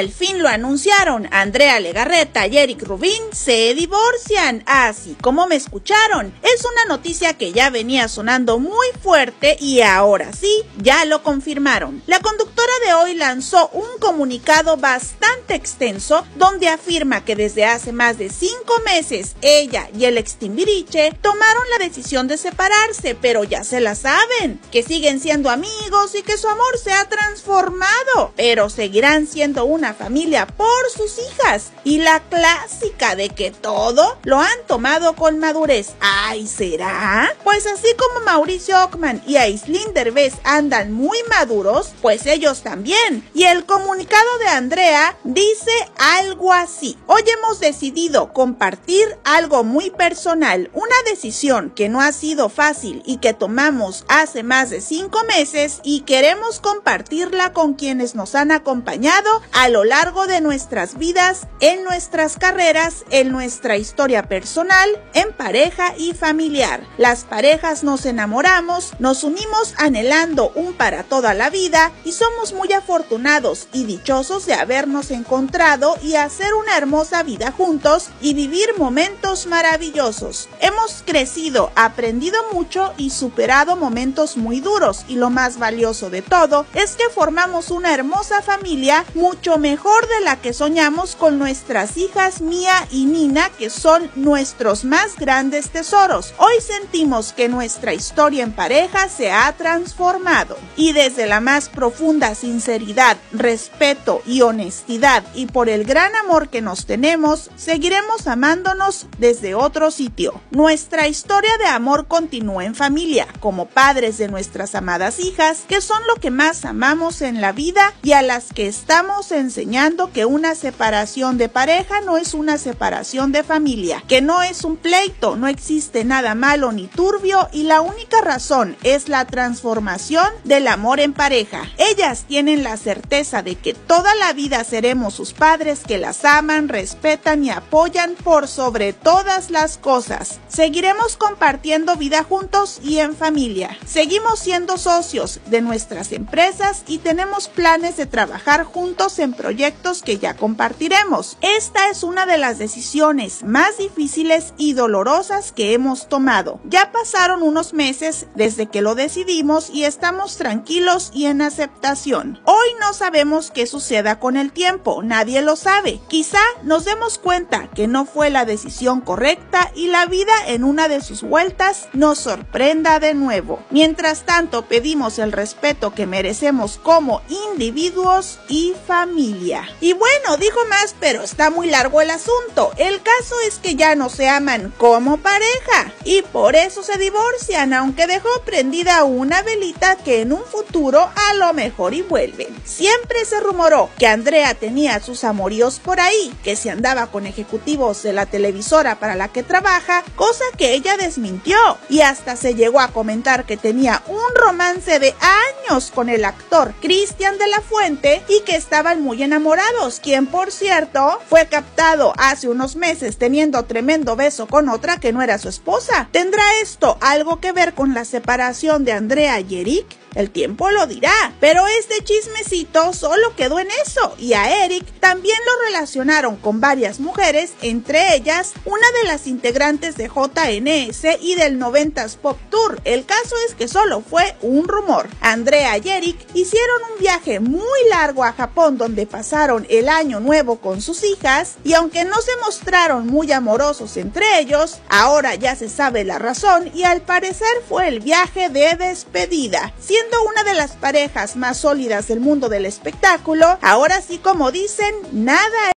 Al fin lo anunciaron, Andrea Legarreta y Erik Rubín se divorcian. Así como me escucharon, es una noticia que ya venía sonando muy fuerte y ahora sí, ya lo confirmaron. La conductora de Hoy lanzó un comunicado bastante extenso donde afirma que desde hace más de 5 meses ella y el ex Timbiriche tomaron la decisión de separarse, pero ya se la saben, que siguen siendo amigos y que su amor se ha transformado, pero seguirán siendo una familia por sus hijas, y la clásica de que todo lo han tomado con madurez. ¡Ay, será! Pues así como Mauricio Ockman y Aislinn Derbez andan muy maduros, pues ellos también, y el comunicado de Andrea dice algo así: hoy hemos decidido compartir algo muy personal, una decisión que no ha sido fácil y que tomamos hace más de 5 meses y queremos compartirla con quienes nos han acompañado a lo largo de nuestras vidas, en nuestras carreras, en nuestra historia personal, en pareja y familiar. Las parejas nos enamoramos, nos unimos anhelando un para toda la vida y somos muy afortunados y dichosos de habernos encontrado y hacer una hermosa vida juntos y vivir momentos maravillosos. Hemos crecido, aprendido mucho y superado momentos muy duros, y lo más valioso de todo es que formamos una hermosa familia, mucho mejor de la que soñamos, con nuestras hijas Mía y Nina, que son nuestros más grandes tesoros. Hoy sentimos que nuestra historia en pareja se ha transformado, y desde la más profunda sinceridad, respeto y honestidad, y por el gran amor que nos tenemos, seguiremos amándonos desde otro sitio. Nuestra historia de amor continúa en familia, como padres de nuestras amadas hijas, que son lo que más amamos en la vida y a las que estamos enseñando que una separación de pareja no es una separación de familia, que no es un pleito, no existe nada malo ni turbio, y la única razón es la transformación del amor en pareja. Ellas tienen la certeza de que toda la vida seremos sus padres que las aman, respetan y apoyan por sobre todas las cosas. Seguiremos compartiendo vida juntos y en familia. Seguimos siendo socios de nuestras empresas y tenemos planes de trabajar juntos en proyectos que ya compartiremos. Esta es una de las decisiones más difíciles y dolorosas que hemos tomado. Ya pasaron unos meses desde que lo decidimos y estamos tranquilos y en aceptación. Hoy no sabemos qué suceda con el tiempo, nadie lo sabe. Quizá nos demos cuenta que no fue la decisión correcta y la vida en una de sus vueltas nos sorprenda de nuevo. Mientras tanto, pedimos el respeto que merecemos como individuos y familia. Y bueno, dijo más, pero está muy largo el asunto. El caso es que ya no se aman como pareja y por eso se divorcian, aunque dejó prendida una velita que en un futuro a lo mejor y vuelven. Siempre se rumoró que Andrea tenía sus amoríos por ahí, que se andaba con ejecutivos de la televisora para la que trabaja, cosa que ella desmintió, y hasta se llegó a comentar que tenía un romance de años con el actor Cristian de la Fuente y que estaban muy enamorados, quien por cierto fue captado hace unos meses teniendo tremendo beso con otra que no era su esposa. ¿Tendrá esto algo que ver con la separación de Andrea y Erik? El tiempo lo dirá, pero este chismecito solo quedó en eso, y a Erik también lo relacionaron con varias mujeres, entre ellas una de las integrantes de JNS y del 90s Pop Tour. El caso es que solo fue un rumor. Andrea y Erik hicieron un viaje muy largo a Japón donde pasaron el año nuevo con sus hijas, y aunque no se mostraron muy amorosos entre ellos, ahora ya se sabe la razón, y al parecer fue el viaje de despedida. Siendo una de las parejas más sólidas del mundo del espectáculo, ahora sí, como dicen, nada